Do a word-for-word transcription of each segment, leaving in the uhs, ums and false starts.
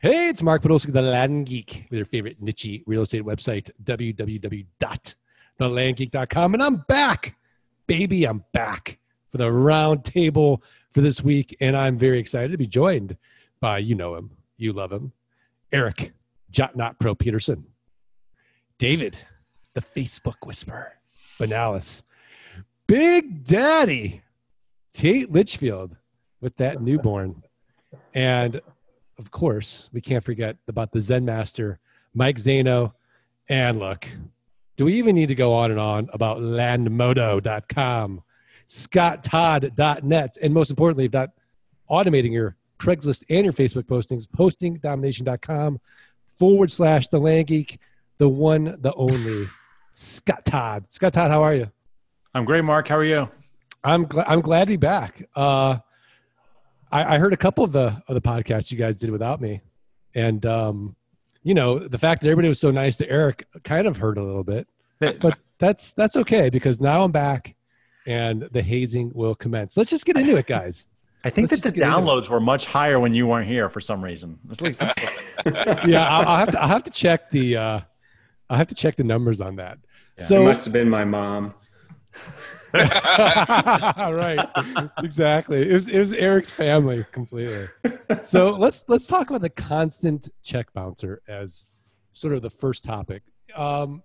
Hey, it's Mark Podolsky, The Land Geek, with your favorite niche real estate website, w w w dot the land geek dot com. And I'm back, baby, I'm back for the round table for this week. And I'm very excited to be joined by, you know him, you love him, Eric, Jot Not Pro Peterson, David, the Facebook Whisperer, Benalis, Big Daddy, Tate Litchfield, with that newborn. And of course, we can't forget about the Zen Master, Mike Zaino. And look, do we even need to go on and on about landmodo dot com, scott todd dot net, and most importantly, about automating your Craigslist and your Facebook postings, posting domination dot com forward slash the land geek, the one, the only Scott Todd. Scott Todd, how are you? I'm great, Mark. How are you? I'm glad. I'm glad to be back. Uh, I, I heard a couple of the of the podcasts you guys did without me, and um, you know, the fact that everybody was so nice to Eric kind of hurt a little bit, but that's that's okay because now I'm back, and the hazing will commence. Let's just get into it, guys. I think Let's that the downloads were much higher when you weren't here for some reason. Like some yeah, I'll, I'll have to. I'll have to check the. Uh, I'll have to check the numbers on that. Yeah, so it must have been my mom. Right, exactly. It was it was Eric's family completely. So let's let's talk about the constant check bouncer as sort of the first topic. Um,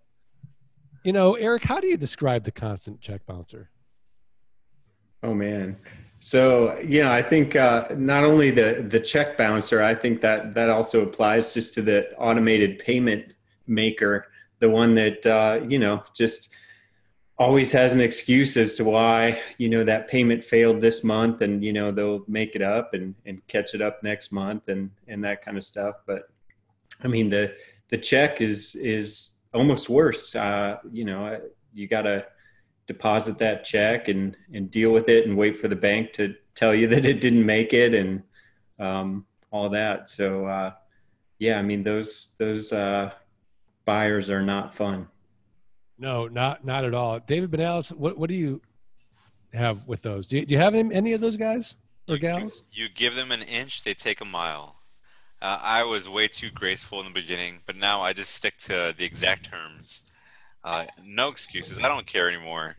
you know, Eric, how do you describe the constant check bouncer? Oh man. So, you know, I think uh, not only the, the check bouncer, I think that that also applies just to the automated payment maker, the one that, uh, you know, just always has an excuse as to why, you know, that payment failed this month and, you know, they'll make it up and, and catch it up next month and, and that kind of stuff. But I mean, the, the check is, is almost worse. Uh, you know, you gotta deposit that check and, and deal with it and wait for the bank to tell you that it didn't make it and um, all that. So uh, yeah, I mean, those, those uh, buyers are not fun. No, not, not at all. David Benalis, what, what do you have with those? Do you, do you have any, any of those guys or gals? You, you give them an inch, they take a mile. Uh, I was way too graceful in the beginning, but now I just stick to the exact terms. Uh, no excuses. I don't care anymore.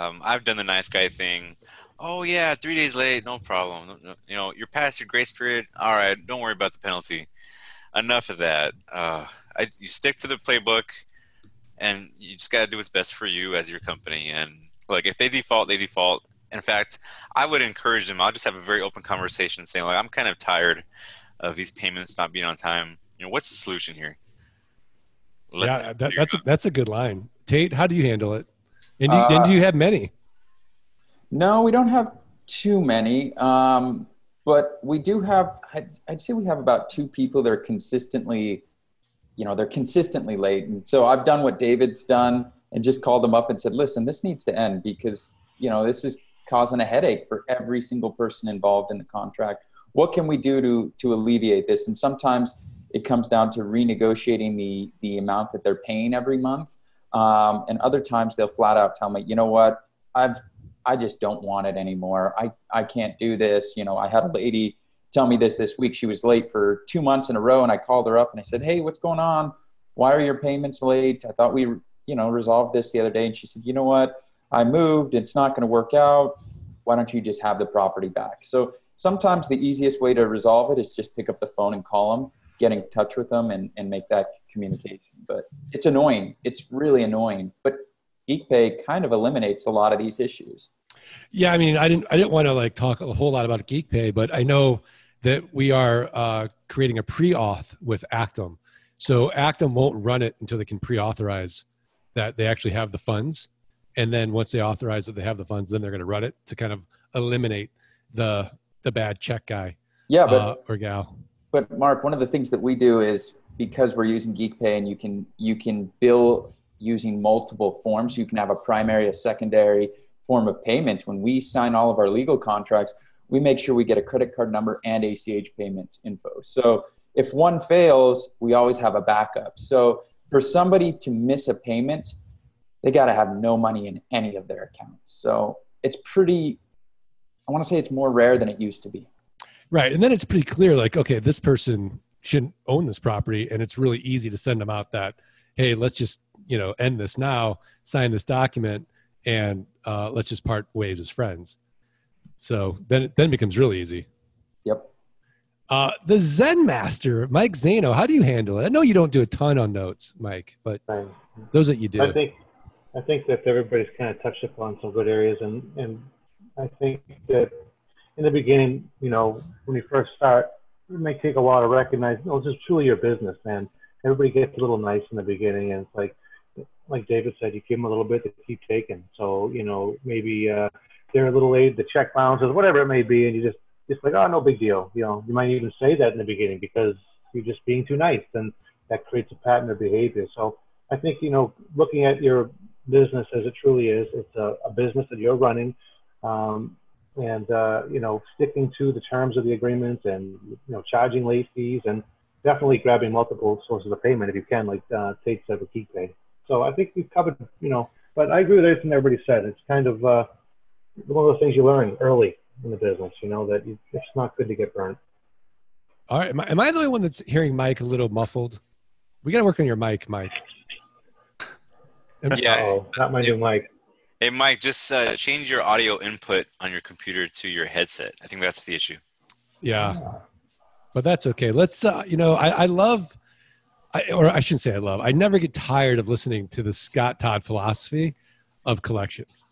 Um, I've done the nice guy thing. Oh yeah, three days late, no problem. You know, you're past your grace period. All right, don't worry about the penalty. Enough of that. Uh, I, you stick to the playbook, and you just gotta do what's best for you as your company. And like, if they default, they default. In fact, I would encourage them. I'll just have a very open conversation, saying like, I'm kind of tired of these payments not being on time. You know, what's the solution here? Let yeah, that, that's a, that's a good line. Tate, how do you handle it? And do, uh, and do you have many? No, we don't have too many, um, but we do have. I'd, I'd say we have about two people that are consistently, you know, they're consistently late. And so I've done what David's done and just called them up and said, "Listen, this needs to end because you know this is causing a headache for every single person involved in the contract. What can we do to to alleviate this?" And sometimes it comes down to renegotiating the, the amount that they're paying every month. Um, and other times they'll flat out tell me, you know what, I've, I just don't want it anymore. I, I can't do this. You know, I had a lady tell me this this week. She was late for two months in a row. And I called her up and I said, "Hey, what's going on? Why are your payments late? I thought we, you know, resolved this the other day." And she said, "You know what, I moved. It's not going to work out. Why don't you just have the property back?" So sometimes the easiest way to resolve it is just pick up the phone and call them, get in touch with them and, and make that communication. But it's annoying. It's really annoying. But GeekPay kind of eliminates a lot of these issues. Yeah, I mean, I didn't I didn't want to like talk a whole lot about GeekPay, but I know that we are uh, creating a pre-auth with Actum. So Actum won't run it until they can pre-authorize that they actually have the funds. And then once they authorize that they have the funds, then they're going to run it to kind of eliminate the the bad check guy yeah, but uh, or gal. But Mark, one of the things that we do is because we're using GeekPay and you can you can bill using multiple forms. You can have a primary, a secondary form of payment. When we sign all of our legal contracts, we make sure we get a credit card number and A C H payment info. So if one fails, we always have a backup. So for somebody to miss a payment, they got to have no money in any of their accounts. So it's pretty, I want to say it's more rare than it used to be. Right. And then it's pretty clear, like, okay, this person shouldn't own this property. And it's really easy to send them out that, hey, let's just, you know, end this now, sign this document, and uh, let's just part ways as friends. So then it then becomes really easy. Yep. Uh, the Zen master, Mike Zaino, how do you handle it? I know you don't do a ton on notes, Mike, but those that you do. I think, I think that everybody's kind of touched upon some good areas. And, and I think that in the beginning, you know, when you first start, it may take a while to recognize, oh, this is truly your business, man. Everybody gets a little nice in the beginning. And it's like, like David said, you give them a little bit to keep taking. So, you know, maybe uh, they're a little aid, the check bounces, whatever it may be. And you just, It's like, oh, no big deal. You know, you might even say that in the beginning because you're just being too nice, and that creates a pattern of behavior. So I think, you know, looking at your business as it truly is, it's a, a business that you're running, um, and, uh, you know, sticking to the terms of the agreements and, you know, charging late fees and definitely grabbing multiple sources of payment if you can, like uh, Tate said with GeekPay. So I think we've covered, you know, but I agree with everything everybody said. It's kind of uh, one of those things you learn early in the business, you know, that you, it's not good to get burnt. All right. Am I, am I the only one that's hearing Mike a little muffled? We got to work on your mic, Mike. And, yeah. Uh-oh, not my it, new mic. Hey, Mike, just uh, change your audio input on your computer to your headset. I think that's the issue. Yeah. But that's okay. Let's, uh, you know, I, I love, I, or I shouldn't say I love, I never get tired of listening to the Scott Todd philosophy of collections.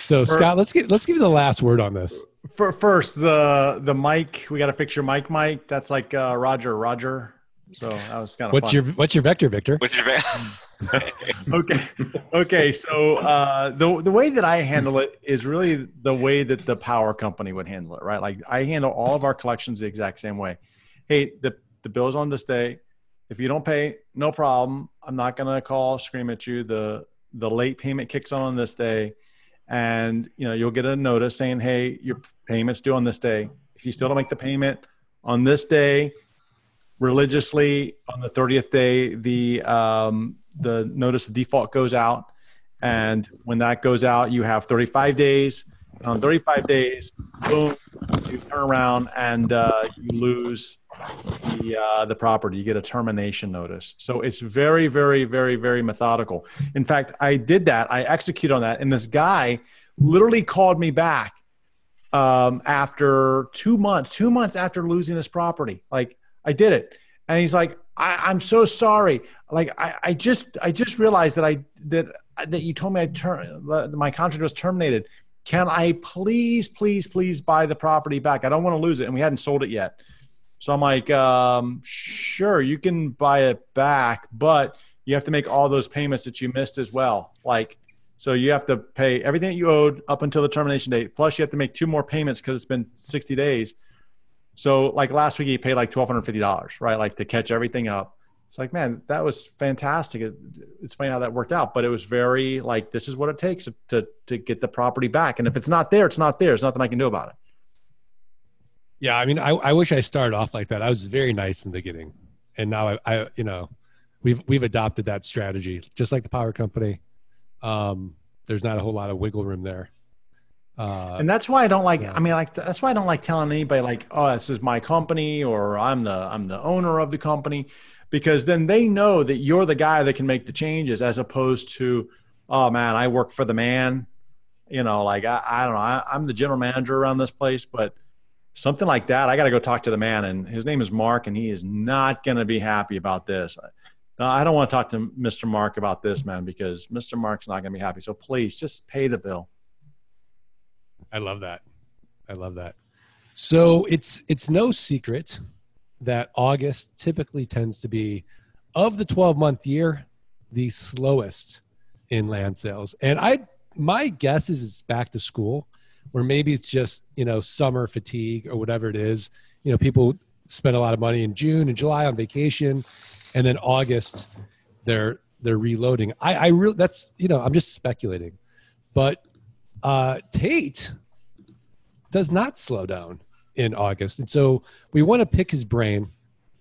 So Scott, let's get, let's give you the last word on this. For first, the the mic, we got to fix your mic, Mike. That's like uh, Roger, Roger. So that was kind of what's fun. your what's your vector, Victor? What's your vector? okay, okay. So uh, the the way that I handle it is really the way that the power company would handle it, right? Like I handle all of our collections the exact same way. Hey, the the bill's on this day. If you don't pay, no problem. I'm not gonna call, scream at you. The the late payment kicks on on this day. And, you know, you'll get a notice saying, hey, your payment's due on this day. If you still don't make the payment on this day, religiously on the thirtieth day, the, um, the notice of default goes out. And when that goes out, you have thirty-five days. And on thirty-five days, boom, you turn around and uh, you lose the, uh, the property. You get a termination notice. So it's very, very, very, very methodical. In fact, I did that. I executed on that. And this guy literally called me back um, after two months, two months after losing this property. Like, I did it. And he's like, I, I'm so sorry. Like, I, I just I just realized that I that that you told me I ter- my contract was terminated. Can I please, please, please buy the property back? I don't want to lose it. And we hadn't sold it yet. So I'm like, um, sure, you can buy it back, but you have to make all those payments that you missed as well. Like, so you have to pay everything that you owed up until the termination date. Plus you have to make two more payments because it's been sixty days. So like last week, he paid like one thousand two hundred fifty dollars, right? Like to catch everything up. It's like, man, that was fantastic. It, it's funny how that worked out, but it was very like, this is what it takes to, to get the property back. And if it's not there, it's not there. There's nothing I can do about it. Yeah. I mean, I, I wish I started off like that. I was very nice in the beginning. And now I, I, you know, we've, we've adopted that strategy, just like the power company. Um, there's not a whole lot of wiggle room there. Uh, and that's why I don't like, yeah. I mean, like, that's why I don't like telling anybody like, oh, this is my company or I'm the, I'm the owner of the company. Because then they know that you're the guy that can make the changes as opposed to, oh, man, I work for the man. You know, like, I, I don't know. I, I'm the general manager around this place. But something like that, I got to go talk to the man. And his name is Mark, and he is not going to be happy about this. I, I don't want to talk to Mister Mark about this, man, because Mister Mark's not going to be happy. So please just pay the bill. I love that. I love that. So it's it's no secret that August typically tends to be, of the twelve-month year, the slowest in land sales. And I, my guess is it's back to school, or maybe it's just, you know, summer fatigue or whatever it is. You know, people spend a lot of money in June and July on vacation, and then August they're they're reloading. I, I really, that's, you know, I'm just speculating. But uh, Tate does not slow down in August. And so we want to pick his brain.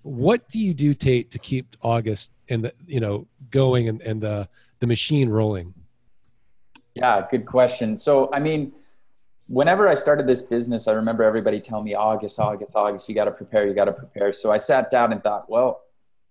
What do you do, Tate, to keep August and the, you know, going and, and the, the machine rolling? Yeah, good question. So, I mean, whenever I started this business, I remember everybody telling me, August, August, August, you got to prepare, you got to prepare. So I sat down and thought, well,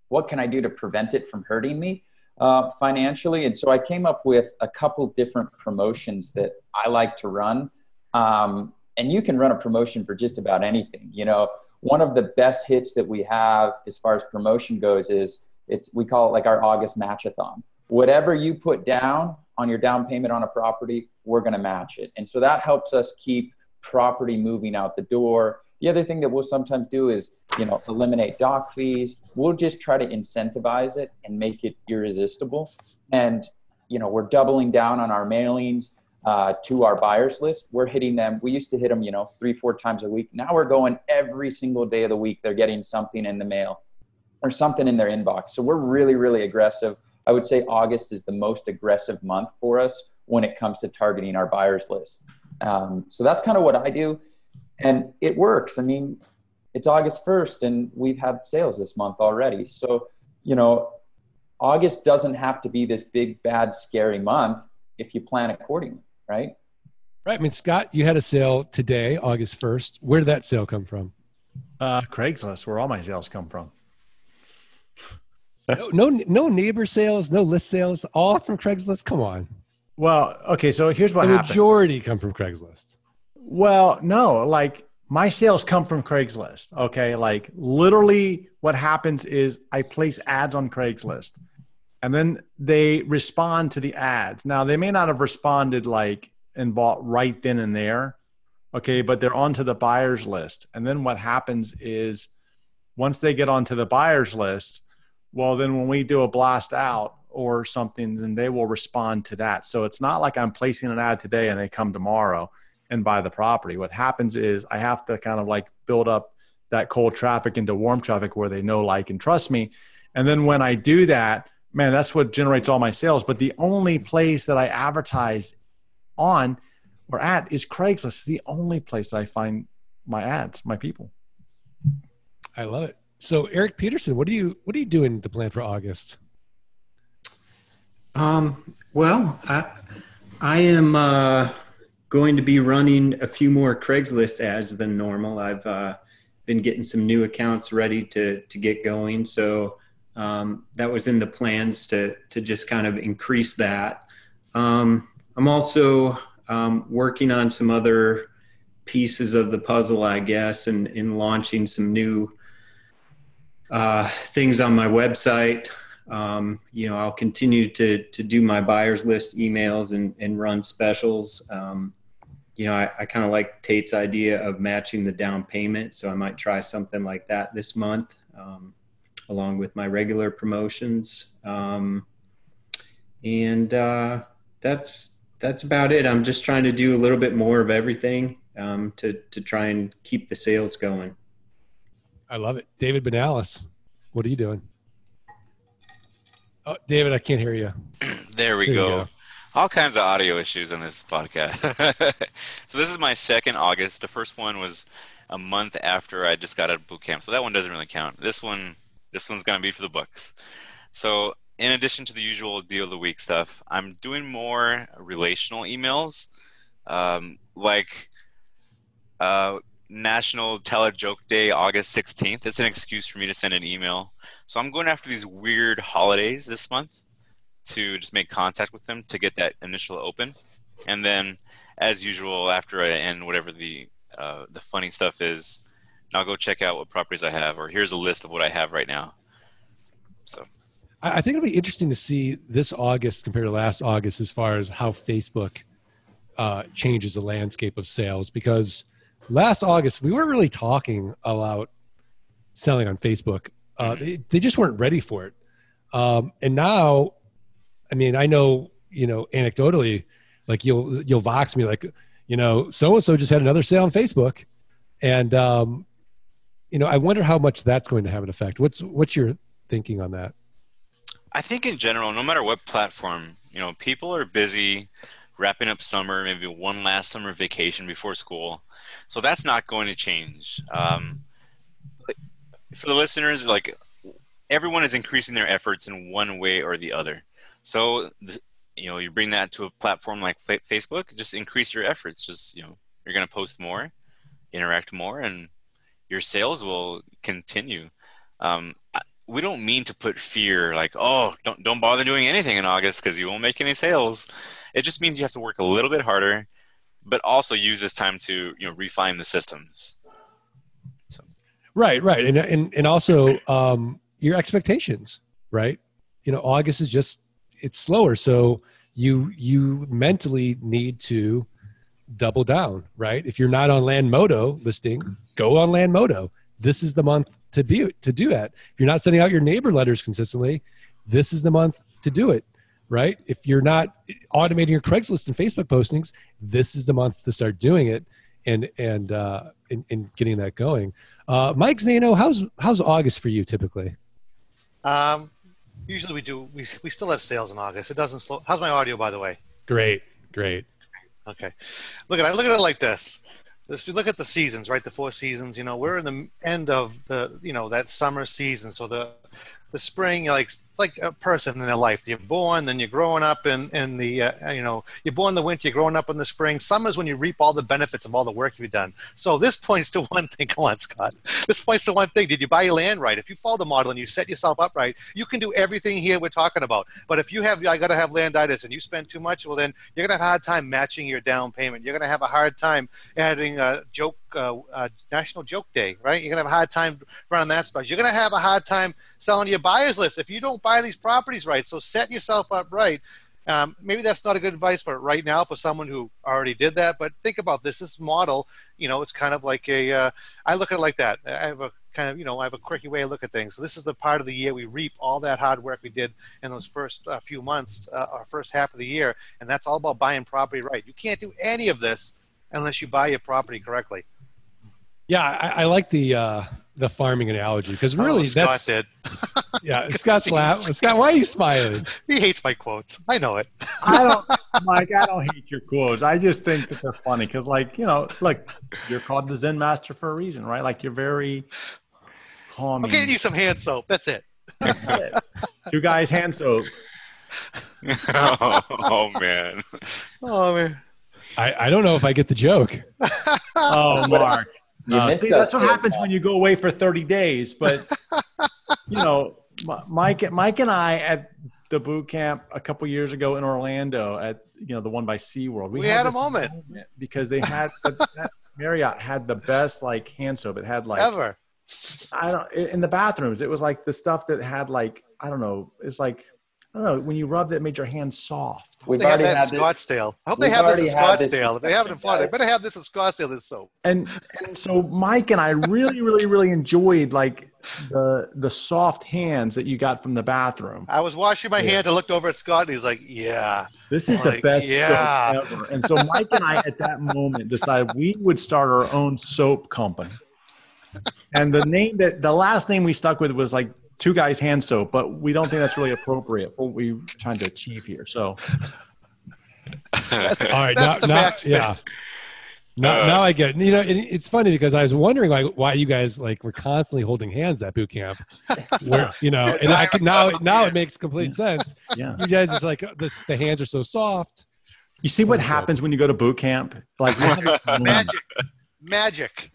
what can I do to prevent it from hurting me uh, financially? And so I came up with a couple different promotions that I like to run. Um, and you can run a promotion for just about anything. You know, one of the best hits that we have as far as promotion goes is it's, we call it like our August match-a-thon. Whatever you put down on your down payment on a property, we're going to match it. And so that helps us keep property moving out the door. The other thing that we'll sometimes do is, you know, eliminate doc fees. We'll just try to incentivize it and make it irresistible. And, you know, we're doubling down on our mailings uh, to our buyers list. We're hitting them. We used to hit them, you know, three, four times a week. Now we're going every single day of the week. They're getting something in the mail or something in their inbox. So we're really, really aggressive. I would say August is the most aggressive month for us when it comes to targeting our buyers list. Um, so that's kind of what I do. And it works. I mean, it's August first and we've had sales this month already. So, you know, August doesn't have to be this big, bad, scary month if you plan accordingly, right? Right. I mean, Scott, you had a sale today, August first. Where did that sale come from? Uh, Craigslist, where all my sales come from. no, no, no neighbor sales, no list sales, all from Craigslist. Come on. Well, okay. So here's what happens. The majority come from Craigslist. Well, no, like my sales come from Craigslist. Okay. Like literally what happens is I place ads on Craigslist and then they respond to the ads. Now they may not have responded like and bought right then and there. Okay. But they're onto the buyer's list. And then what happens is once they get onto the buyer's list, well, then when we do a blast out or something, then they will respond to that. So it's not like I'm placing an ad today and they come tomorrow and buy the property. What happens is I have to kind of like build up that cold traffic into warm traffic where they know, like, and trust me. And then when I do that, man, that's what generates all my sales. But the only place that I advertise on or at is Craigslist. It's the only place I find my ads, my people. I love it. So Eric Peterson, what do you, what are you doing to plan for August? Um, well, I, I am, uh, going to be running a few more Craigslist ads than normal. I've, uh, been getting some new accounts ready to, to get going. So, um, that was in the plans to, to just kind of increase that. Um, I'm also, um, working on some other pieces of the puzzle, I guess, and in launching some new, uh, things on my website. Um, you know, I'll continue to, to do my buyers list emails and, and run specials. Um, you know, I, I kind of like Tate's idea of matching the down payment. So I might try something like that this month, um, along with my regular promotions. Um, and, uh, that's, that's about it. I'm just trying to do a little bit more of everything, um, to, to try and keep the sales going. I love it. David Benalis, what are you doing? Oh, David, I can't hear you. There we go. go. All kinds of audio issues on this podcast. So this is my second August. The first one was a month after I just got out of boot camp. So that one doesn't really count. This one, this one's going to be for the books. So in addition to the usual deal of the week stuff, I'm doing more relational emails, um, like uh, National Tell a Joke Day, August sixteenth. It's an excuse for me to send an email. So I'm going after these weird holidays this month to just make contact with them to get that initial open. And then, as usual, after I end whatever the uh, the funny stuff is, I'll go check out what properties I have, or here's a list of what I have right now. So I think it'll be interesting to see this August compared to last August as far as how Facebook uh, changes the landscape of sales, because last August, we weren't really talking about selling on Facebook. Uh, they, they just weren't ready for it. Um, and now, I mean, I know, you know, anecdotally, like you'll, you'll vox me like, you know, so-and-so just had another sale on Facebook. And, um, you know, I wonder how much that's going to have an effect. What's, what's your thinking on that? I think in general, no matter what platform, you know, people are busy wrapping up summer, maybe one last summer vacation before school. So that's not going to change. Um, for the listeners, like everyone is increasing their efforts in one way or the other. So, you know, you bring that to a platform like Facebook, just increase your efforts, just, you know, You're going to post more, interact more, and your sales will continue. Um, we don't mean to put fear like, oh, don't, don't bother doing anything in August because you won't make any sales. It just means you have to work a little bit harder, but also use this time to, you know, refine the systems. So. Right, right. And, and, and also um, your expectations, right? You know, August is just, it's slower. So you, you mentally need to double down, right? If you're not on Landmodo listing, go on Landmodo. This is the month to be, to do that. If you're not sending out your neighbor letters consistently, this is the month to do it, right? If you're not automating your Craigslist and Facebook postings, this is the month to start doing it and, and, uh, and, and getting that going. Uh, Mike Zaino, how's, how's August for you typically? Um, usually we do, we, we still have sales in August. It doesn't slow. How's my audio, by the way? Great, great. Okay. Look at it, look at it like this. If you look at the seasons, right? The four seasons, you know, we're in the end of the, you know, that summer season. So the, the spring, like, like a person in their life, you're born, then you're growing up in, in the, uh, you know, you're born in the winter, you're growing up in the spring. Summer's when you reap all the benefits of all the work you've done. So this points to one thing. Come on, Scott. This points to one thing. Did you buy your land right? If you follow the model and you set yourself up right, you can do everything here we're talking about. But if you have, I got to have landitis and you spend too much, well, then you're going to have a hard time matching your down payment. You're going to have a hard time adding a joke, uh, uh, National Joke Day, right? You're going to have a hard time running that space. You're going to have a hard time selling your buyer's list if you don't buy these properties right. So set yourself up right. Um, maybe that's not a good advice for right now for someone who already did that, but think about this. This model, you know, it's kind of like a, uh, I look at it like that. I have a kind of, you know, I have a quirky way to look at things. So this is the part of the year we reap all that hard work we did in those first uh, few months, uh, our first half of the year. And that's all about buying property right. You can't do any of this unless you buy your property correctly. Yeah, I, I like the uh, the farming analogy because really oh, Scott that's did. Yeah, Scott's laugh. Scott, why are you smiling? He hates my quotes. I know it. I don't, Mike. I don't hate your quotes. I just think that they're funny because, like, you know, like you're called the Zen master for a reason, right? Like you're very calm. I'm getting you some hand soap. That's it. That's it. Two guys, hand soap. oh, oh man. Oh man. I I don't know if I get the joke. Oh, Mark. Uh, see, that's what happens when you go away for thirty days. But, you know, Mike, Mike and I at the boot camp a couple years ago in Orlando at, you know, the one by SeaWorld. We, we had, had a moment. moment because they had the, Marriott had the best like hand soap. It had like ever. I don't in the bathrooms. It was like the stuff that had like I don't know. It's like. I don't know, when you rubbed it, it made your hand soft. We've they already have that in Scottsdale. I hope they have this in Scottsdale. If they have it in Florida, they better have this in Scottsdale, this soap. And, and so Mike and I really, really, really enjoyed like the the soft hands that you got from the bathroom. I was washing my yeah. hands. I looked over at Scott and he's like, yeah. This is I'm the like, best yeah. soap ever. And so Mike and I at that moment decided we would start our own soap company. And the name that the last name we stuck with was like, Two Guys Hand Soap, but we don't think that's really appropriate for what we're trying to achieve here. So, that's, all right, that's now, the now, back yeah, now, uh, now I get it. You know, it, it's funny because I was wondering like why you guys like were constantly holding hands at boot camp, where, you know, and I can now now it makes complete yeah. sense. Yeah, you guys just like this, the hands are so soft. You see what happens when you go to boot camp? Like magic, magic.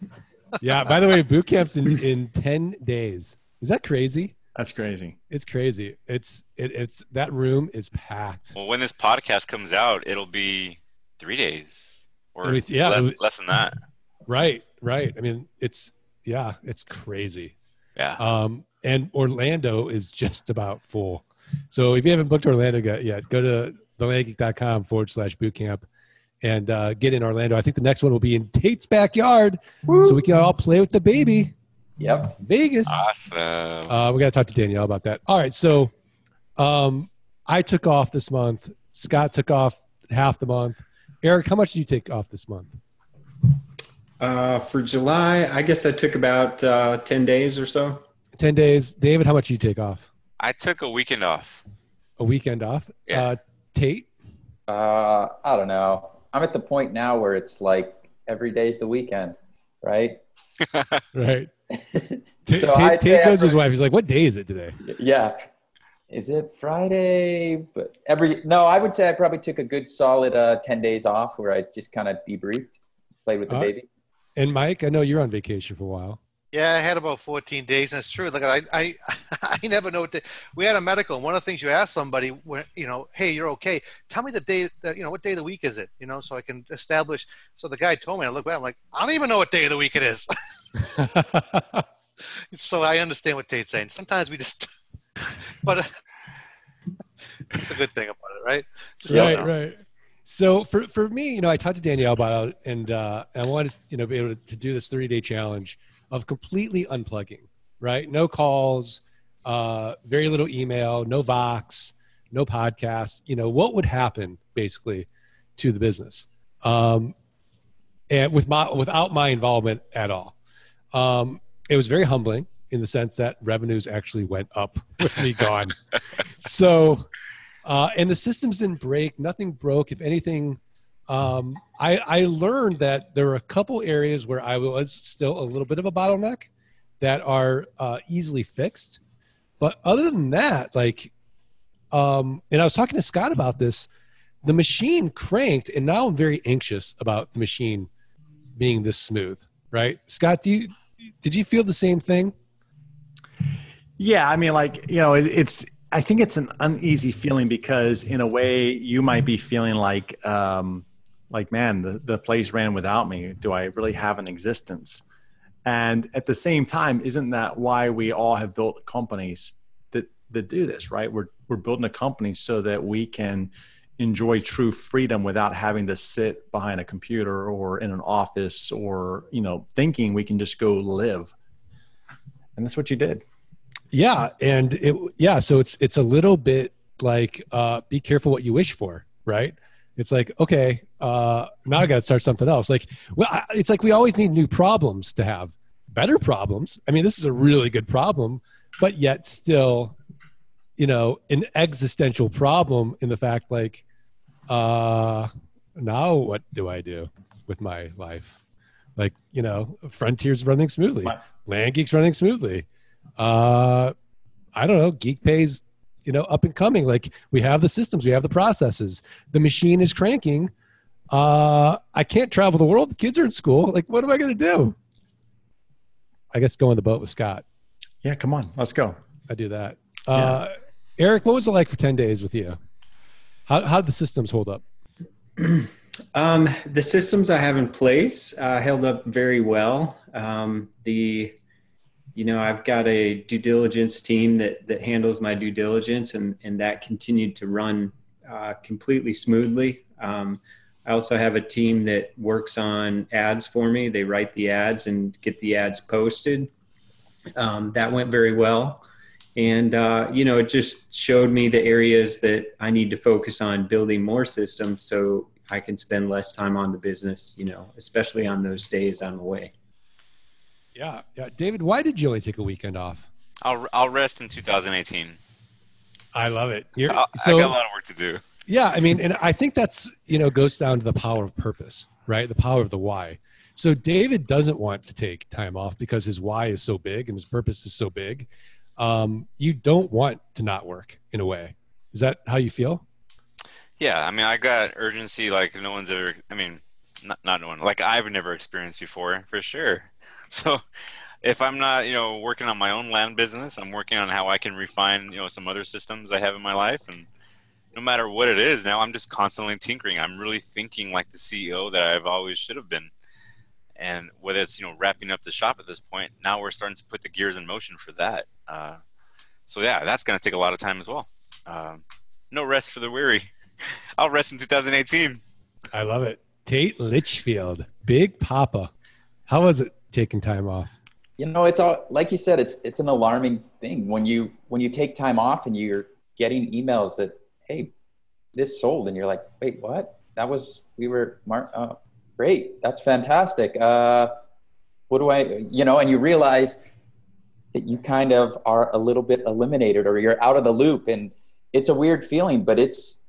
Yeah. By the way, boot camp's in in ten days. Is that crazy? That's crazy. It's crazy. It's it, it's that room is packed. Well, when this podcast comes out, it'll be three days or I mean, yeah, less, was, less than that. Right, right. I mean, it's yeah, it's crazy. Yeah. Um, and Orlando is just about full. So if you haven't booked Orlando yet, go to thelandgeek.com forward slash bootcamp and uh, get in Orlando. I think the next one will be in Tate's backyard, Woo. So we can all play with the baby. Yep. Vegas. Awesome. Uh, we got to talk to Danielle about that. All right. So um, I took off this month. Scott took off half the month. Eric, how much did you take off this month? Uh, for July, I guess I took about uh, ten days or so. ten days. David, how much did you take off? I took a weekend off. A weekend off? Yeah. Uh, Tate? Uh, I don't know. I'm at the point now where it's like every day's the weekend, right? Right. So Tate goes to his wife. He's like, "What day is it today?" Yeah, is it Friday? But every no, I would say I probably took a good solid uh, ten days off, where I just kind of debriefed. played with the uh, baby. And Mike, I know you're on vacation for a while. Yeah, I had about fourteen days, and it's true. Like I, I, I never know what. To, we had a medical, and one of the things you ask somebody, when, you know, hey, you're okay. Tell me the day, that, you know, what day of the week is it? You know, so I can establish. So the guy told me, I look back, I'm like, I don't even know what day of the week it is. So I understand what Tate's saying. Sometimes we just, but uh, that's the good thing about it, right? Just right, right. So for for me, you know, I talked to Danielle about it, and uh, I wanted, you know, be able to do this thirty day challenge of completely unplugging, right? No calls, uh, very little email, no Vox, no podcasts. You know, what would happen basically to the business, um, and with my without my involvement at all? Um, it was very humbling in the sense that revenues actually went up with me gone. So, uh, and the systems didn't break. Nothing broke. If anything, Um, I, I learned that there were a couple areas where I was still a little bit of a bottleneck that are uh, easily fixed. But other than that, like, um, and I was talking to Scott about this, the machine cranked, and now I'm very anxious about the machine being this smooth, right? Scott, do you, did you feel the same thing? Yeah. I mean, like, you know, it, it's, I think it's an uneasy feeling because in a way you might be feeling like, um, like, man, the, the place ran without me. Do I really have an existence? And at the same time, isn't that why we all have built companies that, that do this, right? We're, we're building a company so that we can enjoy true freedom without having to sit behind a computer or in an office or, you know, thinking we can just go live. And that's what you did. Yeah. And it, yeah, so it's, it's a little bit like, uh, be careful what you wish for, right? It's like, okay, uh, now I got to start something else. Like, well, I, it's like we always need new problems to have better problems. I mean, this is a really good problem, but yet still, you know, an existential problem in the fact like, uh, now what do I do with my life? Like, you know, Frontier's running smoothly, what? Land Geek's running smoothly. Uh, I don't know, GeekPay's, you know, up and coming. Like we have the systems, we have the processes, the machine is cranking. Uh, I can't travel the world. The kids are in school. Like, what am I going to do? I guess go on the boat with Scott. Yeah. Come on. Let's go. I do that. Uh, yeah. Eric, what was it like for ten days with you? How, how did the systems hold up? um, the systems I have in place, uh, held up very well. Um, the, You know, I've got a due diligence team that, that handles my due diligence, and, and that continued to run uh, completely smoothly. Um, I also have a team that works on ads for me. They write the ads and get the ads posted. Um, that went very well. And, uh, you know, it just showed me the areas that I need to focus on building more systems so I can spend less time on the business, you know, especially on those days I'm away. Yeah, yeah, David. Why did you only take a weekend off? I'll I'll rest in two thousand eighteen. I love it. You're, so, I got a lot of work to do. Yeah, I mean, and I think that's you know goes down to the power of purpose, right? The power of the why. So David doesn't want to take time off because his why is so big and his purpose is so big. Um, you don't want to not work in a way. Is that how you feel? Yeah, I mean, I got urgency like no one's ever. I mean, not not no one like I've never experienced before for sure. So if I'm not, you know, working on my own land business, I'm working on how I can refine, you know, some other systems I have in my life. And no matter what it is now, I'm just constantly tinkering. I'm really thinking like the C E O that I've always should have been. And whether it's, you know, wrapping up the shop at this point, now we're starting to put the gears in motion for that. Uh, so yeah, that's going to take a lot of time as well. Um, no rest for the weary. I'll rest in two thousand eighteen. I love it. Tate Litchfield, Big Papa. How was it? Taking time off, you know, it's all like you said. It's it's an alarming thing when you when you take time off and you're getting emails that hey, this sold, and you're like, wait, what? That was we were mar- oh, great. That's fantastic. Uh, what do I, you know? And you realize that you kind of are a little bit eliminated, or you're out of the loop, and it's a weird feeling. But it's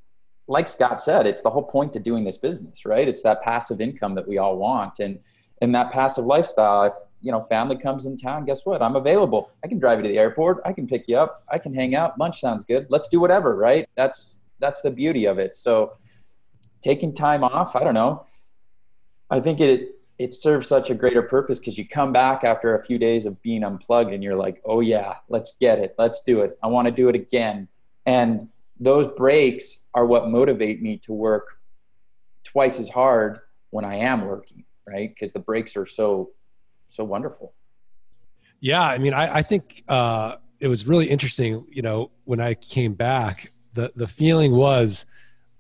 like Scott said, it's the whole point to doing this business, right? It's that passive income that we all want, and. And that passive lifestyle, if you know, family comes in town, guess what? I'm available. I can drive you to the airport. I can pick you up. I can hang out. Lunch sounds good. Let's do whatever, right? That's that's the beauty of it. So taking time off, I don't know. I think it it serves such a greater purpose because you come back after a few days of being unplugged and you're like, oh yeah, let's get it. Let's do it. I want to do it again. And those breaks are what motivate me to work twice as hard when I am working, right? Because the breaks are so, so wonderful. Yeah. I mean, I, I think uh, it was really interesting, you know, when I came back, the, the feeling was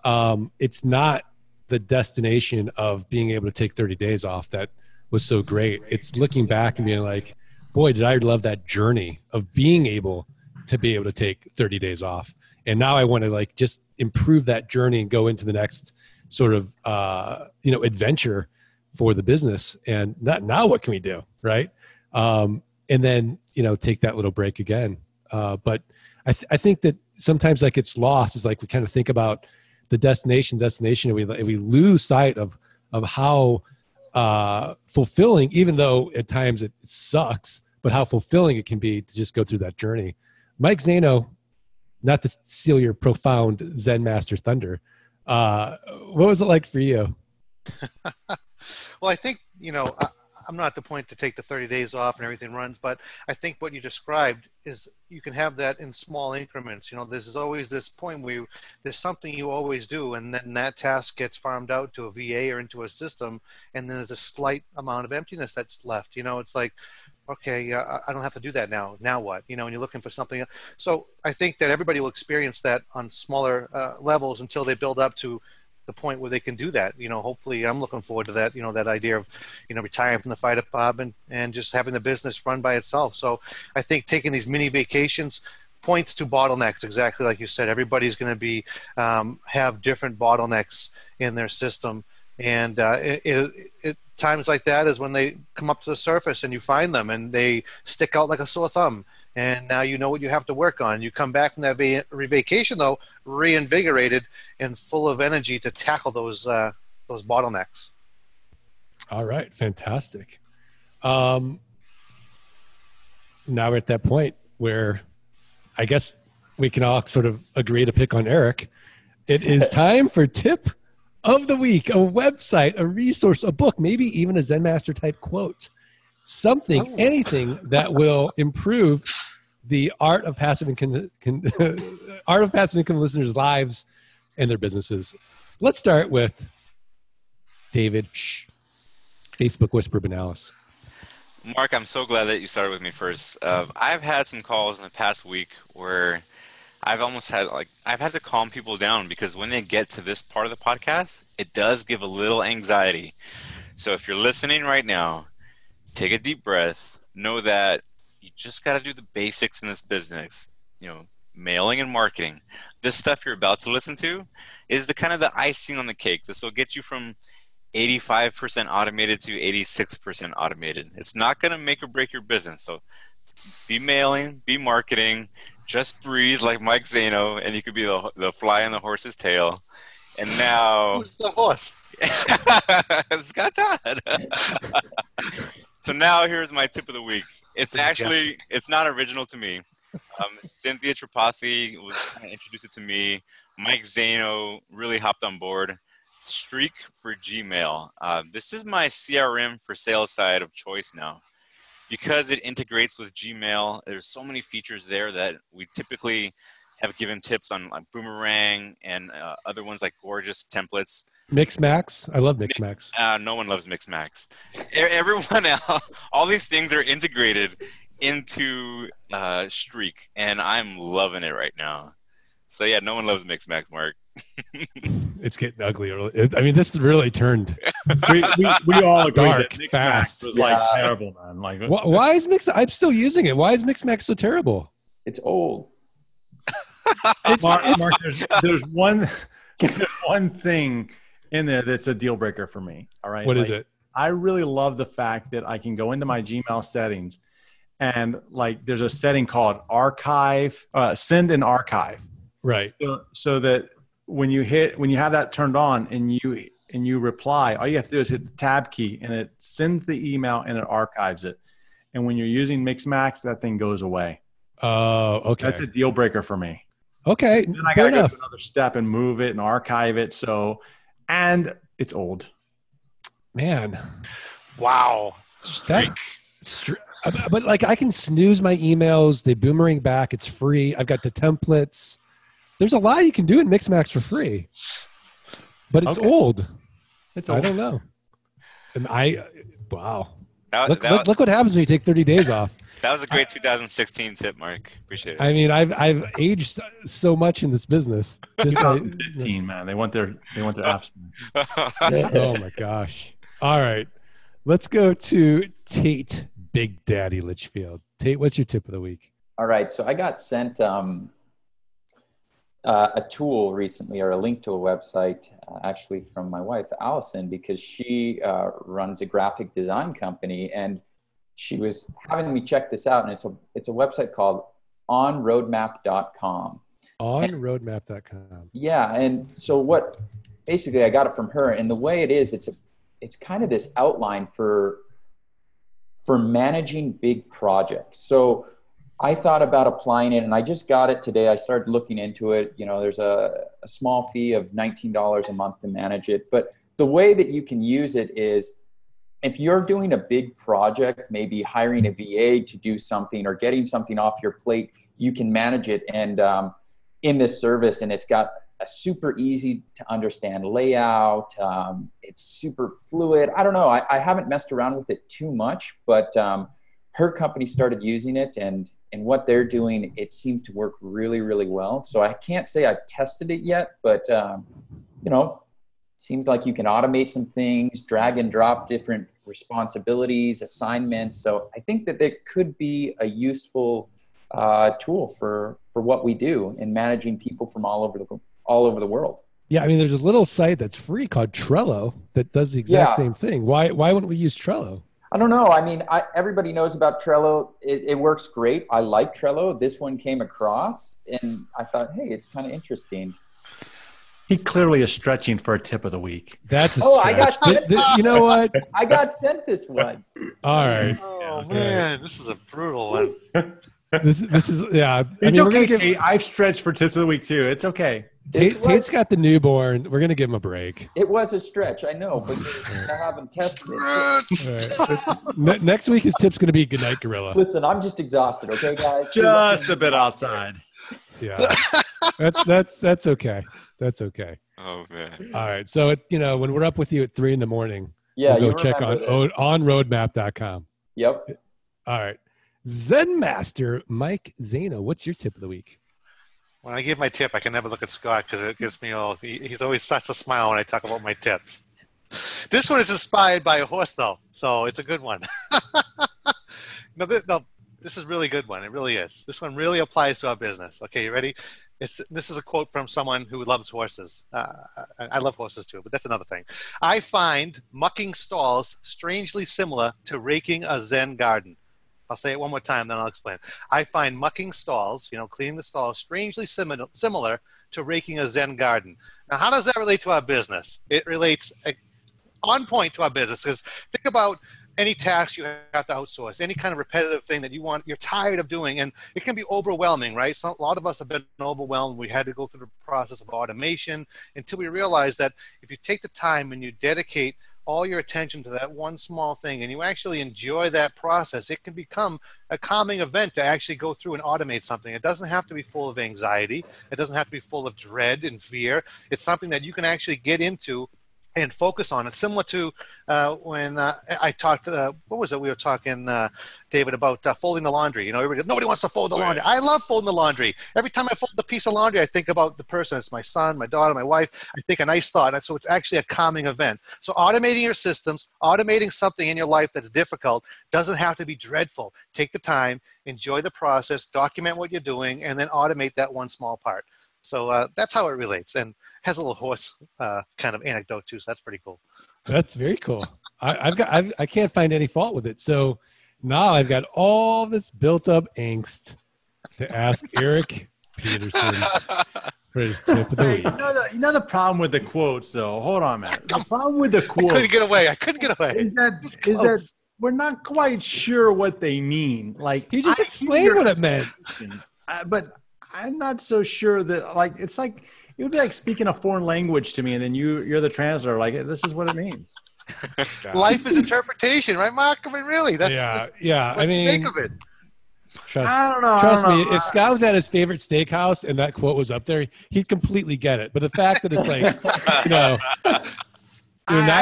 um, it's not the destination of being able to take thirty days off that was so great. It's looking back and being like, boy, did I love that journey of being able to be able to take thirty days off. And now I want to like just improve that journey and go into the next sort of, uh, you know, adventure for the business. And not, now what can we do? Right. Um, and then, you know, take that little break again. Uh, but I, th- I think that sometimes that gets lost is like, we kind of think about the destination destination. And we, we lose sight of, of how, uh, fulfilling, even though at times it sucks, but how fulfilling it can be to just go through that journey. Mike Zaino, not to steal your profound Zen master thunder, uh, what was it like for you? Well, I think, you know, I, I'm not at the point to take the thirty days off and everything runs, but I think what you described is you can have that in small increments. You know, there's always this point where you, there's something you always do, and then that task gets farmed out to a V A or into a system, and then there's a slight amount of emptiness that's left. You know, it's like, okay, uh, I don't have to do that now. Now what? You know, and you're looking for something. So I think that everybody will experience that on smaller uh, levels until they build up to the point where they can do that. You know, hopefully I'm looking forward to that, you know, that idea of, you know, retiring from the fire department and, and just having the business run by itself. So I think taking these mini vacations points to bottlenecks, exactly like you said. Everybody's going to be, um, have different bottlenecks in their system. And uh, it, it, it times like that is when they come up to the surface and you find them and they stick out like a sore thumb. And now you know what you have to work on. You come back from that va- vacation, though, reinvigorated and full of energy to tackle those uh, those bottlenecks. All right, fantastic. Um, now we're at that point where I guess we can all sort of agree to pick on Eric. It is time for Tip of the Week, a website, a resource, a book, maybe even a Zen Master type quote. Something, oh. anything that will improve the art of passive income, con, art of passive income listeners' lives and their businesses. Let's start with David Shh, Facebook Whisper Benalis. Mark, I'm so glad that you started with me first. Uh, I've had some calls in the past week where I've almost had like I've had to calm people down because when they get to this part of the podcast, it does give a little anxiety. So if you're listening right now, take a deep breath, know that you just got to do the basics in this business, you know, mailing and marketing. This stuff you're about to listen to is the kind of the icing on the cake. This will get you from eighty-five percent automated to eighty-six percent automated. It's not going to make or break your business. So be mailing, be marketing, just breathe like Mike Zaino, and you could be the, the fly on the horse's tail. And now... Who's the horse? Scott Todd. So now here's my tip of the week. It's actually, it's not original to me. Um, Cynthia Tripathy was kind of introduced it to me. Mike Zaino really hopped on board. Streak for Gmail. Uh, this is my C R M for sales side of choice now. Because it integrates with Gmail, there's so many features there that we typically have given tips on like Boomerang and uh, other ones like Gorgeous Templates. Mixmax. I love Mixmax. Uh, no one loves Mixmax. Everyone else, all these things are integrated into uh, Streak, and I'm loving it right now. So yeah, no one loves Mixmax, Mark. It's getting ugly. I mean, this really turned. we, we, we all agree dark, that fast. Was like yeah. terrible, man. Like, why, why is Mix? I'm still using it. Why is Mixmax so terrible? It's old. It's, Mark, it's, Mark, there's, there's one, there's one thing in there that's a deal breaker for me. All right. What like, is it? I really love the fact that I can go into my Gmail settings and like there's a setting called archive, uh, send and archive. Right. So, so that when you hit, when you have that turned on and you, and you reply, all you have to do is hit the tab key and it sends the email and it archives it. And when you're using Mixmax, that thing goes away. Oh, uh, okay. That's a deal breaker for me. Okay. And then I got to go to another step and move it and archive it. So, and it's old. Man. Wow. Streak. That, but like I can snooze my emails. They boomerang back. It's free. I've got the templates. There's a lot you can do in Mixmax for free, but it's okay. old. It's old. I don't know. And I, wow. That, look, that, look, look what happens when you take thirty days off. That was a great two thousand sixteen tip, Mark. Appreciate it. I mean, I've I've aged so much in this business. Just twenty fifteen, yeah. man. They want their they want their offspring. Oh my gosh! All right, let's go to Tate, Big Daddy Litchfield. Tate, what's your tip of the week? All right, so I got sent um, uh, a tool recently, or a link to a website, uh, actually from my wife, Allison, because she uh, runs a graphic design company, and she was having me check this out, and it's a it's a website called on roadmap dot com. on roadmap dot com. Yeah, and so what basically I got it from her, and the way it is, it's a it's kind of this outline for for managing big projects. So I thought about applying it, and I just got it today. I started looking into it. You know, there's a, a small fee of nineteen dollars a month to manage it, but the way that you can use it is, if you're doing a big project, maybe hiring a V A to do something or getting something off your plate, you can manage it and um, in this service, and it's got a super easy to understand layout. Um, it's super fluid. I don't know. I, I haven't messed around with it too much, but um, her company started using it, and and what they're doing, it seems to work really, really well. So I can't say I've tested it yet, but um, you know, it seems like you can automate some things, drag and drop different responsibilities, assignments. So I think that there could be a useful uh, tool for, for what we do in managing people from all over the, all over the world. Yeah. I mean, there's a little site that's free called Trello that does the exact yeah. same thing. Why, why wouldn't we use Trello? I don't know. I mean, I, everybody knows about Trello. It, it works great. I like Trello. This one came across and I thought, hey, it's kind of interesting. He clearly is stretching for a tip of the week. That's a oh, stretch. I got sent, the, the, you know what? I got sent this one. All right. Oh, man. This is a brutal one. This, this is, yeah. It's I mean, okay, give, Tate. I've stretched for tips of the week, too. It's okay. Tate, was, Tate's got the newborn. We're going to give him a break. It was a stretch, I know, but I haven't tested it. Right. Next week, his tip's going to be Goodnight Gorilla. Listen, I'm just exhausted, okay, guys? Just a bit outside. Yeah. that's that's that's okay. That's okay. Oh man. All right. So it, you know, when we're up with you at three in the morning, yeah, we'll go check on this. on roadmap dot com. Yep. All right. Zen Master Mike Zaino, what's your tip of the week? When I give my tip, I can never look at Scott because it gives me all. He, he's always such a smile when I talk about my tips. This one is inspired by a horse, though, so it's a good one. no, this, no, this is a really good one. It really is. This one really applies to our business. Okay, you ready? It's, this is a quote from someone who loves horses. Uh, I, I love horses too, but that's another thing. I find mucking stalls strangely similar to raking a Zen garden. I'll say it one more time, then I'll explain. I find mucking stalls, you know, cleaning the stalls, strangely similar similar to raking a Zen garden. Now, how does that relate to our business? It relates uh, on point to our business, because think about any task you have to outsource, any kind of repetitive thing that you want, you're tired of doing, and it can be overwhelming, right? So a lot of us have been overwhelmed. We had to go through the process of automation until we realized that if you take the time and you dedicate all your attention to that one small thing and you actually enjoy that process, it can become a calming event to actually go through and automate something. It doesn't have to be full of anxiety. It doesn't have to be full of dread and fear. It's something that you can actually get into and focus on. It's similar to uh, when uh, I talked, uh, what was it? We were talking, uh, David, about uh, folding the laundry. You know, everybody, nobody wants to fold the laundry. I love folding the laundry. Every time I fold a piece of laundry, I think about the person. It's my son, my daughter, my wife. I think a nice thought. And so it's actually a calming event. So automating your systems, automating something in your life that's difficult doesn't have to be dreadful. Take the time, enjoy the process, document what you're doing, and then automate that one small part. So uh, that's how it relates. And has a little horse uh, kind of anecdote too, so that's pretty cool. That's very cool. I, I've got I've, I can't find any fault with it. So now I've got all this built-up angst to ask Eric Peterson for his tip of the week. You know the, you know the problem with the quotes, though. Hold on, man. The problem with the quotes. I couldn't get away. I couldn't get away. Is that is that we're not quite sure what they mean. Like he just I explained what it meant, uh, but I'm not so sure that like it's like. It would be like speaking a foreign language to me, and then you, you're the translator. Like, this is what it means. Life is interpretation, right, Mark? I mean, really, that's yeah, the, yeah. What I mean, think of it. Trust, I don't know. Trust I don't me, know. If Scott was at his favorite steakhouse and that quote was up there, he'd completely get it. But the fact that it's like, you know, I,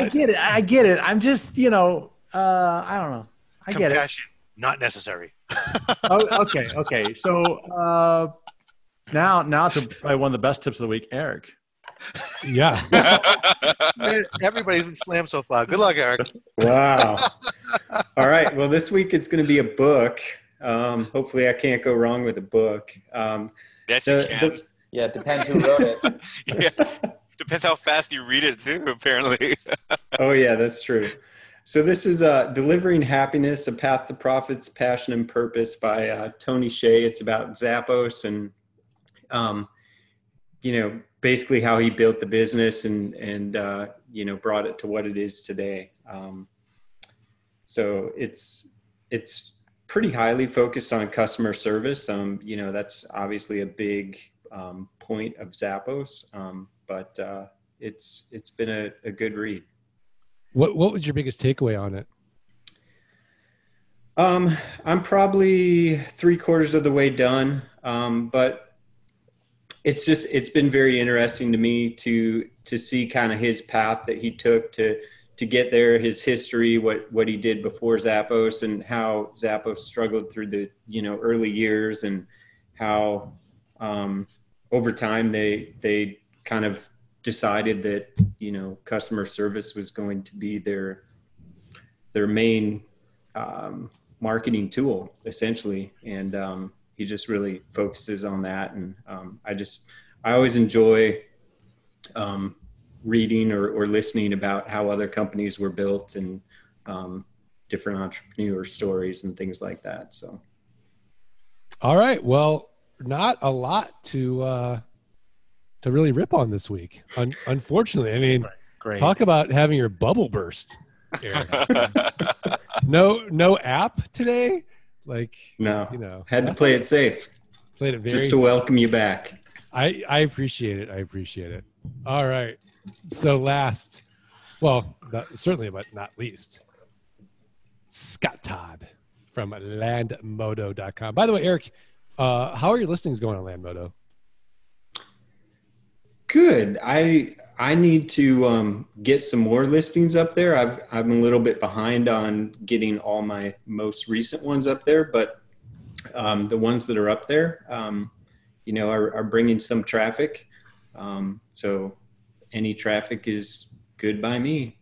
I get it. I get it. I'm just, you know, uh, I don't know. I get it. Not necessary. oh, okay. Okay. So uh, now, now to probably one of the best tips of the week, Eric. Yeah. Man, everybody's been slammed so far. Good luck, Eric. Wow. All right. Well, this week it's going to be a book. Um, hopefully I can't go wrong with a book. Um, yes, the, you can. The, yeah, it depends who wrote it. Yeah. Depends how fast you read it too, apparently. Oh yeah, that's true. So this is uh, Delivering Happiness, A Path to Profits, Passion and Purpose by uh, Tony Hsieh. It's about Zappos and, um, you know, basically how he built the business and, and uh, you know, brought it to what it is today. Um, so it's, it's pretty highly focused on customer service. Um, you know, that's obviously a big um, point of Zappos, um, but uh, it's, it's been a, a good read. What what was your biggest takeaway on it? Um, I'm probably three quarters of the way done, um, but it's just it's been very interesting to me to to see kind of his path that he took to to get there, his history, what what he did before Zappos, and how Zappos struggled through the you know early years, and how um, over time they they kind of decided that, you know, customer service was going to be their, their main um, marketing tool essentially. And um, he just really focuses on that. And um, I just, I always enjoy um, reading or, or listening about how other companies were built and um, different entrepreneur stories and things like that. So. All right. Well, not a lot to, uh, to really rip on this week. Un unfortunately, I mean, Great. Talk about having your bubble burst. no, no app today. Like, no, you know, had to play it safe. Played it very just to safe. Welcome you back. I, I appreciate it. I appreciate it. All right. So last, well, not, certainly, but not least, Scott Todd from land modo dot com. By the way, Eric, uh, how are your listings going on LandModo? Good. I I need to um, get some more listings up there. I've I'm a little bit behind on getting all my most recent ones up there, but um, the ones that are up there, um, you know, are, are bringing some traffic. Um, so any traffic is good by me.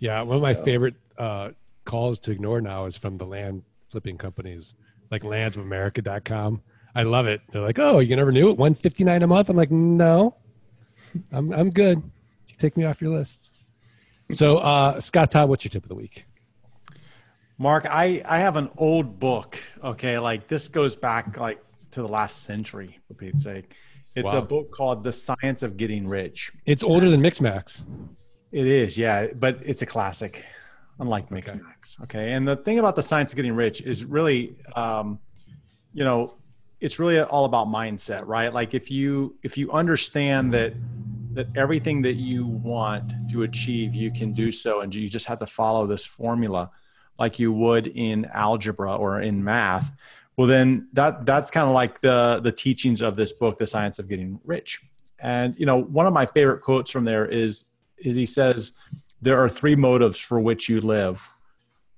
Yeah, one of my so. favorite uh, calls to ignore now is from the land flipping companies, like lands of america dot com. I love it. They're like, oh, you never knew it, one fifty-nine a month. I'm like, no. I'm, I'm good. Take me off your list. So, uh, Scott Todd, what's your tip of the week? Mark, I, I have an old book. Okay. Like this goes back like to the last century, for Pete's sake. It's wow. a book called The Science of Getting Rich. It's older than Mixmax. It is. Yeah. But it's a classic, unlike Mixmax. Okay. okay. And the thing about The Science of Getting Rich is really, um, you know, it's really all about mindset, right? Like if you, if you understand that, that everything that you want to achieve, you can do so. And you just have to follow this formula like you would in algebra or in math. Well, then that, that's kind of like the, the teachings of this book, The Science of Getting Rich. And, you know, one of my favorite quotes from there is, is he says, there are three motives for which you live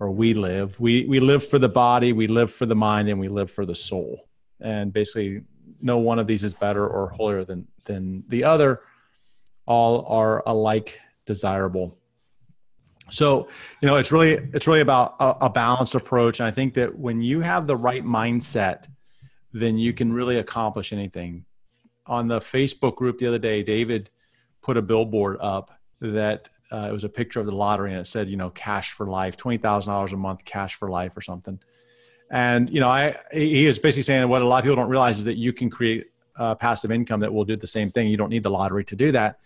or we live. We, we live for the body, we live for the mind, and we live for the soul. And basically no one of these is better or holier than, than the other. All are alike desirable. So, you know, it's really, it's really about a, a balanced approach. And I think that when you have the right mindset, then you can really accomplish anything. On the Facebook group the other day, David put a billboard up that uh, it was a picture of the lottery and it said, you know, cash for life, twenty thousand dollars a month, cash for life or something. And, you know, I, he is basically saying what a lot of people don't realize is that you can create uh, passive income that will do the same thing. You don't need the lottery to do that.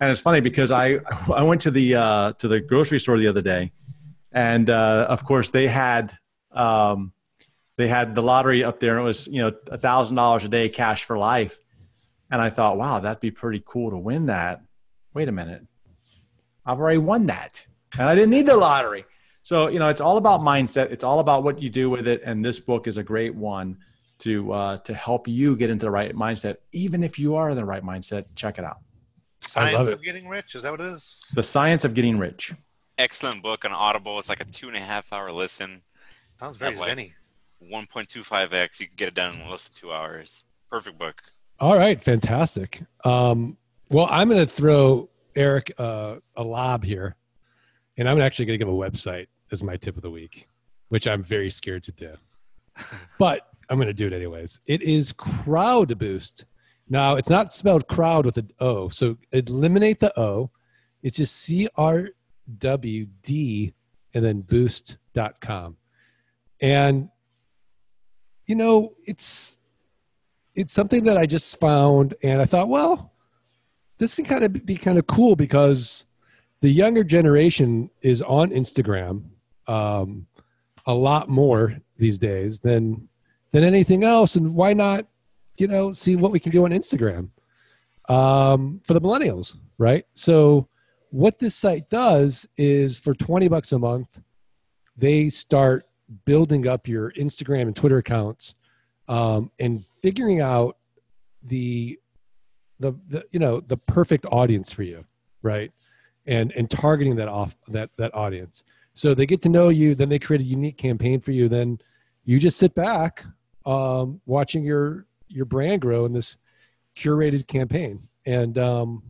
And it's funny because I, I went to the, uh, to the grocery store the other day and, uh, of course they had, um, they had the lottery up there and it was, you know, a thousand dollars a day, cash for life. And I thought, wow, that'd be pretty cool to win that. Wait a minute. I've already won that. and I didn't need the lottery. So, you know, it's all about mindset. It's all about what you do with it. And this book is a great one to, uh, to help you get into the right mindset. Even if you are in the right mindset, check it out. Science of Getting Rich. Is that what it is? The Science of Getting Rich. Excellent book on Audible. It's like a two and a half hour listen. Sounds very zenny. one point two five X. You can get it done in less than two hours. Perfect book. All right. Fantastic. Um, well, I'm going to throw Eric uh, a lob here. And I'm actually going to give a website as my tip of the week, which I'm very scared to do. But I'm going to do it anyways. It is CRWDBoost. Now, it's not spelled crowd with an O. So eliminate the O. It's just C R W D and then boost dot com. And, you know, it's it's something that I just found. And I thought, well, this can kind of be kind of cool because the younger generation is on Instagram um, a lot more these days than than anything else. And why not, you know, see what we can do on Instagram um, for the millennials, right? So what this site does is for twenty bucks a month, they start building up your Instagram and Twitter accounts um, and figuring out the, the, the, you know, the perfect audience for you, right? And, and targeting that off that, that audience. So they get to know you, then they create a unique campaign for you. Then you just sit back um, watching your, your brand grow in this curated campaign. And um,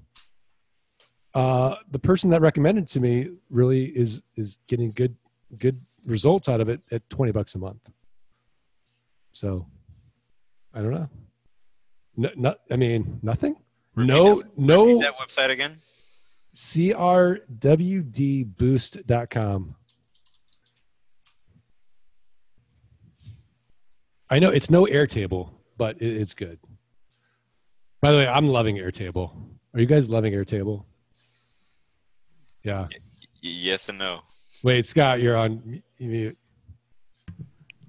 uh, the person that recommended to me really is, is getting good, good results out of it at twenty bucks a month. So I don't know. No, no, I mean, nothing. Repeat no, that, no. That website again. C R W D boost dot com. I know it's no Airtable, but it, it's good. By the way, I'm loving Airtable. Are you guys loving Airtable? Yeah. Y- yes and no. Wait, Scott, you're on mute.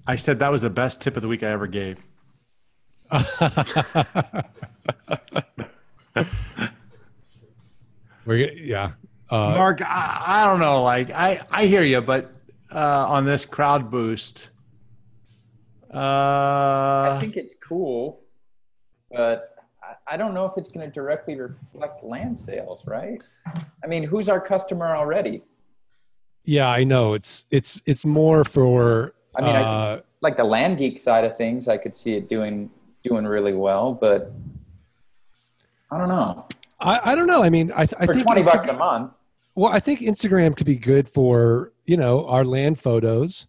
I said that was the best tip of the week I ever gave. We're, yeah, uh, Mark. I, I don't know. Like I, I hear you, but uh, on this CRWDBoost, uh, I think it's cool, but I, I don't know if it's going to directly reflect land sales, right? I mean, who's our customer already? Yeah, I know. It's it's it's more for. I mean, uh, I, like the Land Geek side of things, I could see it doing doing really well, but I don't know. I, I don't know. I mean, I, th- I think for twenty bucks a month. Well, I think Instagram could be good for, you know, our land photos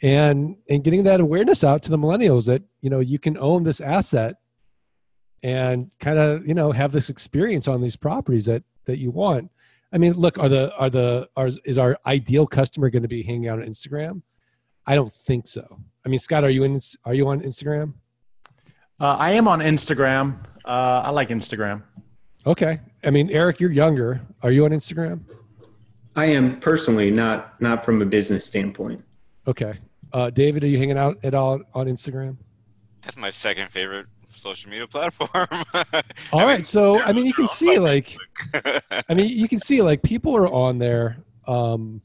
and, and getting that awareness out to the millennials that, you know, you can own this asset and kind of, you know, have this experience on these properties that, that you want. I mean, look, are the, are the, are, is our ideal customer going to be hanging out on Instagram? I don't think so. I mean, Scott, are you in, are you on Instagram? Uh, I am on Instagram. Uh, I like Instagram. Okay. I mean, Eric, you're younger. Are you on Instagram? I am personally, not not from a business standpoint. Okay. Uh, David, are you hanging out at all on Instagram? That's my second favorite social media platform. All right. So, I mean, you can see like, I mean, you can see like people are on there. Um,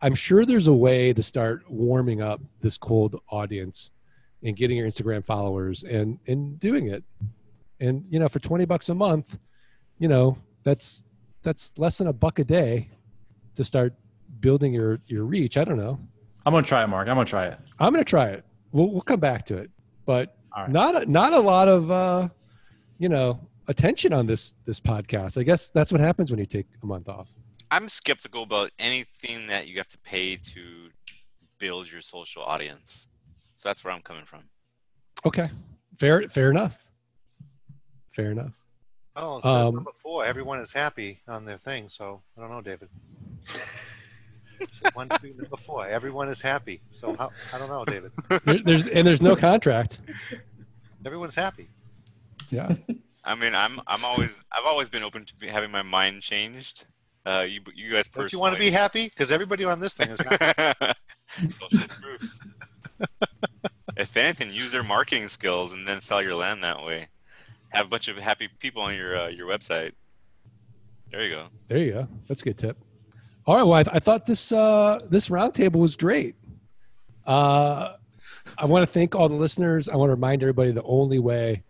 I'm sure there's a way to start warming up this cold audience and getting your Instagram followers and, and doing it. And, you know, for twenty bucks a month, you know, that's that's less than a buck a day to start building your, your reach. I don't know. I'm going to try it, Mark. I'm going to try it. I'm going to try it. We'll, we'll come back to it. But all right. not, a, not a lot of, uh, you know, attention on this, this podcast. I guess that's what happens when you take a month off. I'm skeptical about anything that you have to pay to build your social audience. So that's where I'm coming from. Okay. Fair, fair enough. Fair enough. Oh, it says um, number four, everyone is happy on their thing. So I don't know, David. So one, two, number four, everyone is happy. So how, I don't know, David. There, there's and there's no contract. Everyone's happy. Yeah. I mean, I'm I'm always I've always been open to be having my mind changed. Uh, you you guys personally. Don't you want to be happy? Because everybody on this thing is not. Social proof. If anything, use their marketing skills and then sell your land that way. Have a bunch of happy people on your uh, your website. There you go. There you go. That's a good tip. All right. Well, I, th I thought this, uh, this roundtable was great. Uh, I want to thank all the listeners. I want to remind everybody the only way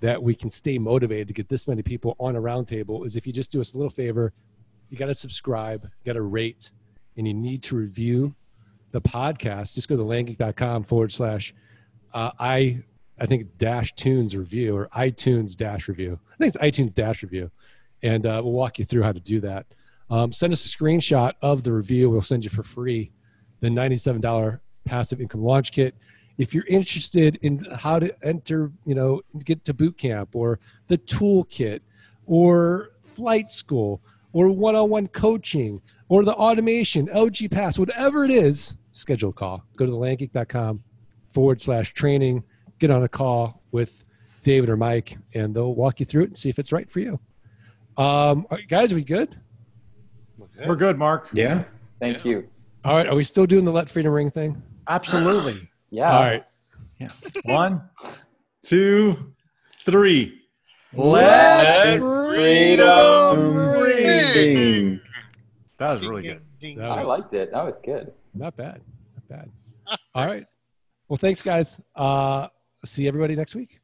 that we can stay motivated to get this many people on a roundtable is if you just do us a little favor. You got to subscribe, you got to rate, and you need to review the podcast. Just go to landgeek.com forward slash uh, I, I think dash tunes review or iTunes dash review. I think it's iTunes dash review. And uh, we'll walk you through how to do that. Um, send us a screenshot of the review. We'll send you for free the ninety-seven dollar passive income launch kit. If you're interested in how to enter, you know, get to boot camp or the toolkit or flight school or one-on-one coaching or the automation, L G Pass, whatever it is, schedule a call. Go to thelandgeek.com forward slash training. Get on a call with David or Mike, and they'll walk you through it and see if it's right for you. Um, are, guys, are we good? Okay. We're good, Mark. Yeah. Thank you. All right. Are we still doing the Let Freedom Ring thing? Absolutely. Yeah. All right. Yeah. One, two, three. Let, Let freedom ring. ring. That was really good. That was, I liked it. That was good. Not bad. Not bad. All right. Well, thanks, guys. Uh, see everybody next week.